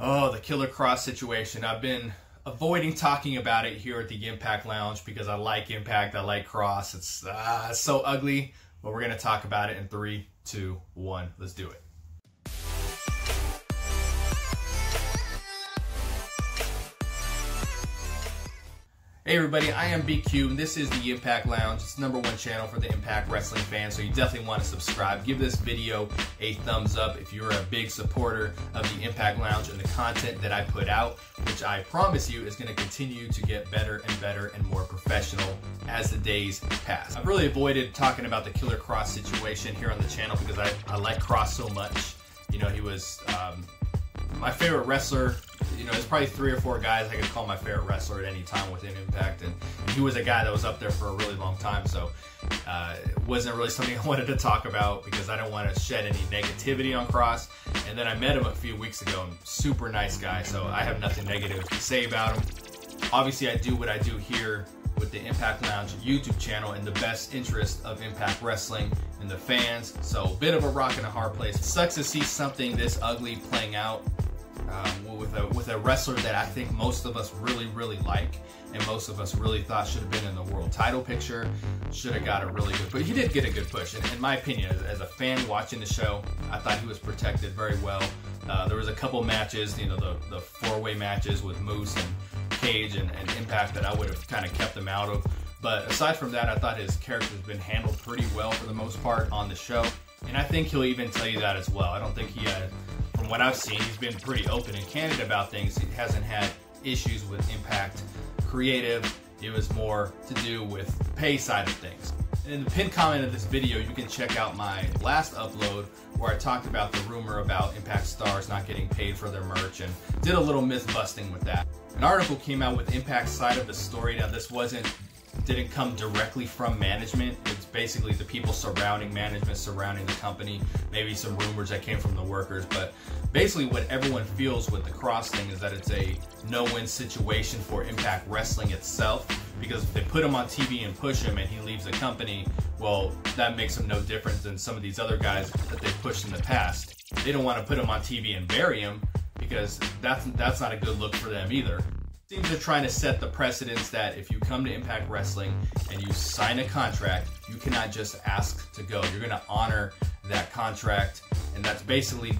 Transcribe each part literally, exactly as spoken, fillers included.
Oh, the Killer Kross situation. I've been avoiding talking about it here at the Impact Lounge because I like Impact, I like Kross. It's uh, so ugly, but we're going to talk about it in three, two, one. Let's do it. Hey everybody, I am B Q and this is the Impact Lounge. It's the number one channel for the Impact Wrestling fans, so you definitely want to subscribe. Give this video a thumbs up if you're a big supporter of the Impact Lounge and the content that I put out, which I promise you is going to continue to get better and better and more professional as the days pass. I've really avoided talking about the Killer Kross situation here on the channel because I, I like Kross so much. You know, he was um, my favorite wrestler. You know, there's probably three or four guys I could call my favorite wrestler at any time within Impact, and he was a guy that was up there for a really long time, so uh, it wasn't really something I wanted to talk about because I don't want to shed any negativity on Kross. And then I met him a few weeks ago, and super nice guy, so I have nothing negative to say about him. Obviously, I do what I do here with the Impact Lounge YouTube channel in the best interest of Impact Wrestling and the fans, so a bit of a rock and a hard place. It sucks to see something this ugly playing out. Um, with, a, with a wrestler that I think most of us really, really like and most of us really thought should have been in the world title picture, should have got a really good push. He did get a good push. In, in my opinion, as, as a fan watching the show, I thought he was protected very well. Uh, there was a couple matches, you know, the, the four-way matches with Moose and Cage and, and Impact that I would have kind of kept him out of. But aside from that, I thought his character has been handled pretty well for the most part on the show. And I think he'll even tell you that as well. I don't think he had... From what I've seen, he's been pretty open and candid about things. He hasn't had issues with Impact Creative. It was more to do with the pay side of things. And in the pinned comment of this video, you can check out my last upload where I talked about the rumor about Impact stars not getting paid for their merch and did a little myth-busting with that. An article came out with Impact's side of the story. Now, this wasn't didn't come directly from management. It's basically the people surrounding management, surrounding the company, maybe some rumors that came from the workers, but basically what everyone feels with the Kross thing is that it's a no-win situation for Impact Wrestling itself, because if they put him on T V and push him and he leaves the company, well, that makes him no different than some of these other guys that they've pushed in the past. They don't want to put him on T V and bury him because that's, that's not a good look for them either. Seems they're trying to set the precedence that if you come to Impact Wrestling and you sign a contract, you cannot just ask to go. You're going to honor that contract, and that's basically,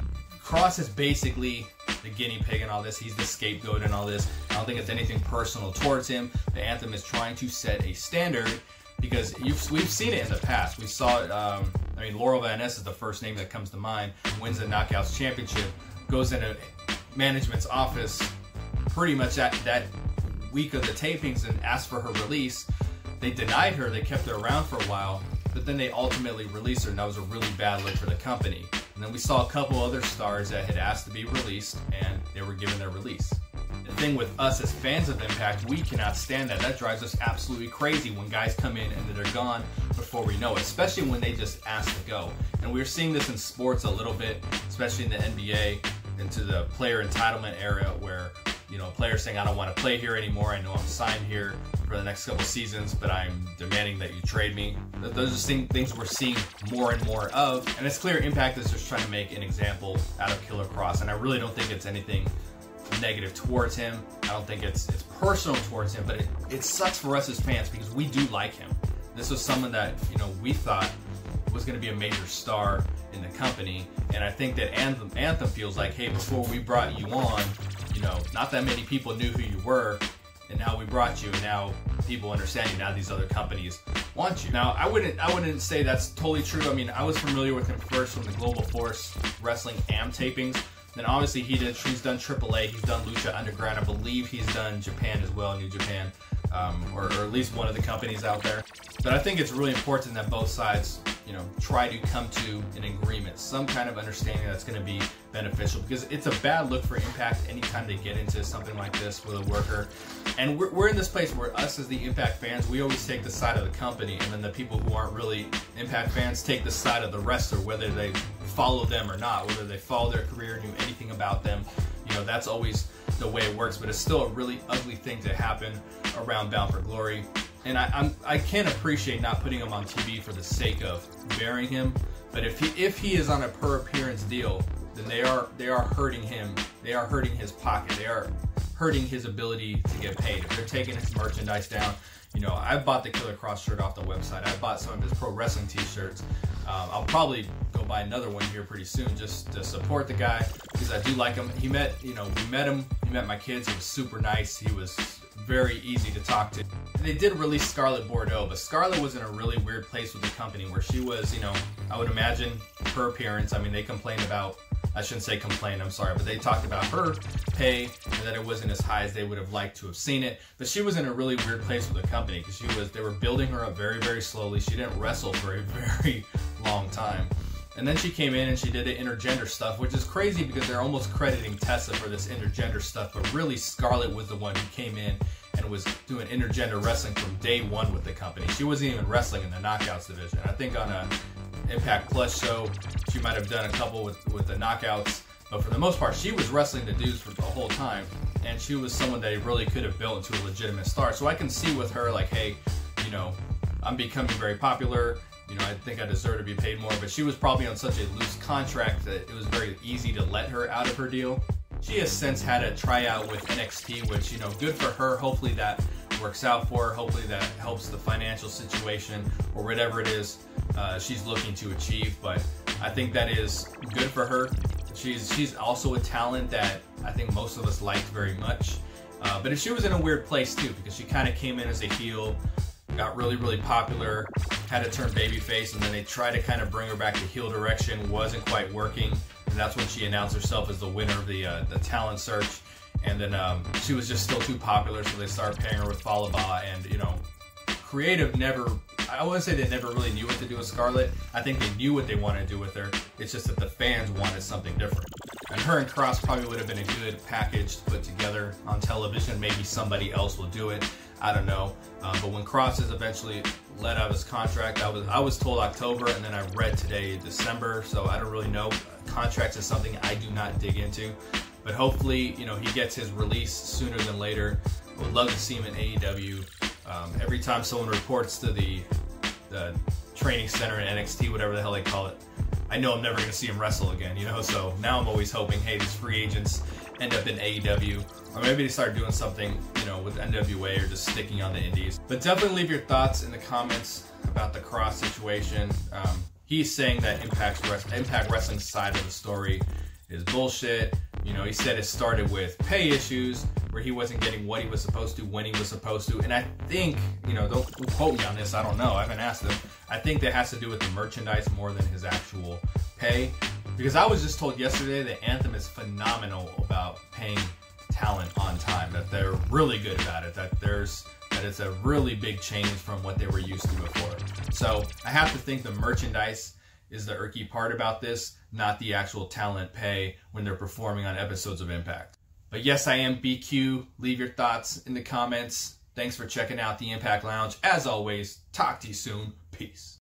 Kross is basically the guinea pig in all this. He's the scapegoat in all this. I don't think it's anything personal towards him. The Anthem is trying to set a standard because you've, we've seen it in the past. We saw it, um, I mean, Laurel Van Ness is the first name that comes to mind. Wins the Knockouts Championship, goes into management's office, pretty much that, that week of the tapings and asked for her release. They denied her, they kept her around for a while, but then they ultimately released her, and that was a really bad look for the company. And then we saw a couple other stars that had asked to be released, and they were given their release. The thing with us as fans of Impact, we cannot stand that. That drives us absolutely crazy when guys come in and they're gone before we know it, especially when they just ask to go. And we're seeing this in sports a little bit, especially in the N B A, into the player entitlement era where, you know, a player saying, I don't want to play here anymore. I know I'm signed here for the next couple seasons, but I'm demanding that you trade me. Those are things we're seeing more and more of. And it's clear Impact is just trying to make an example out of Killer Kross. And I really don't think it's anything negative towards him. I don't think it's it's personal towards him, but it, it sucks for us as fans because we do like him. This was someone that, you know, we thought was going to be a major star in the company. And I think that Anthem, Anthem feels like, hey, before we brought you on, you know, not that many people knew who you were, and now we brought you, and now people understand you, now these other companies want you. Now, I wouldn't I wouldn't say that's totally true. I mean, I was familiar with him first from the Global Force Wrestling A M tapings. Then obviously he did, he's done triple A, he's done Lucha Underground, I believe he's done Japan as well, New Japan, um, or, or at least one of the companies out there. But I think it's really important that both sides, you know, try to come to an agreement, some kind of understanding that's going to be beneficial, because it's a bad look for Impact anytime they get into something like this with a worker. And we're, we're in this place where us as the Impact fans, we always take the side of the company, and then the people who aren't really Impact fans take the side of the wrestler, whether they follow them or not, whether they follow their career, knew anything about them. You know, that's always the way it works, but it's still a really ugly thing to happen around Bound for Glory. And I I'm, I can't appreciate not putting him on T V for the sake of burying him. But if he if he is on a per appearance deal, then they are they are hurting him. They are hurting his pocket. They are hurting his ability to get paid. If they're taking his merchandise down, you know, I bought the Killer Kross shirt off the website. I bought some of his pro wrestling t-shirts. Um, I'll probably go buy another one here pretty soon just to support the guy because I do like him. He met, you know, we met him. He met my kids. He was super nice. He was very easy to talk to. They did release Scarlett Bordeaux, but Scarlett was in a really weird place with the company where she was, you know, I would imagine her appearance. I mean, they complained about, I shouldn't say complained, I'm sorry, but they talked about her pay and that it wasn't as high as they would have liked to have seen it. But she was in a really weird place with the company because she was, they were building her up very, very slowly. She didn't wrestle for a very long time. And then she came in and she did the intergender stuff, which is crazy because they're almost crediting Tessa for this intergender stuff, but really Scarlett was the one who came in and was doing intergender wrestling from day one with the company. She wasn't even wrestling in the Knockouts division. I think on a Impact Plus show, she might have done a couple with, with the Knockouts, but for the most part, she was wrestling the dudes for the whole time, and she was someone that really could have built into a legitimate star. So I can see with her, like, hey, you know, I'm becoming very popular, you know, I think I deserve to be paid more, but she was probably on such a loose contract that it was very easy to let her out of her deal. She has since had a tryout with N X T, which, you know, good for her. Hopefully that works out for her. Hopefully that helps the financial situation or whatever it is uh, she's looking to achieve. But I think that is good for her. She's, she's also a talent that I think most of us liked very much. Uh, but she was in a weird place too, because she kind of came in as a heel, got really, really popular, had to turn babyface, and then they tried to kind of bring her back to heel direction, wasn't quite working. And that's when she announced herself as the winner of the uh, the talent search. And then um, she was just still too popular, so they started pairing her with Falaba. And, you know, creative never, I wouldn't say they never really knew what to do with Scarlett. I think they knew what they wanted to do with her. It's just that the fans wanted something different. And her and Kross probably would have been a good package to put together on television. Maybe somebody else will do it. I don't know. Uh, but when Kross is eventually let out of his contract, I was I was told October, and then I read today December, so I don't really know. Contracts is something I do not dig into. But hopefully, you know, he gets his release sooner than later. I would love to see him in A E W. Um, every time someone reports to the, the training center in N X T, whatever the hell they call it, I know I'm never going to see him wrestle again, you know? So now I'm always hoping, hey, these free agents end up in A E W. Or maybe they start doing something, you know, with N W A or just sticking on the indies. But definitely leave your thoughts in the comments about the Kross situation. Um, he's saying that Impact, Impact Wrestling's side of the story is bullshit. You know, he said it started with pay issues where he wasn't getting what he was supposed to when he was supposed to. And I think, you know, don't quote me on this, I don't know, I haven't asked him. I think that has to do with the merchandise more than his actual pay. Because I was just told yesterday that Anthem is phenomenal about paying talent on time, that they're really good about it, that there's that it's a really big change from what they were used to before. So I have to think the merchandise is the irky part about this, not the actual talent pay when they're performing on episodes of Impact. But yes, I am B Q. Leave your thoughts in the comments. Thanks for checking out the Impact Lounge. As always, talk to you soon. Peace.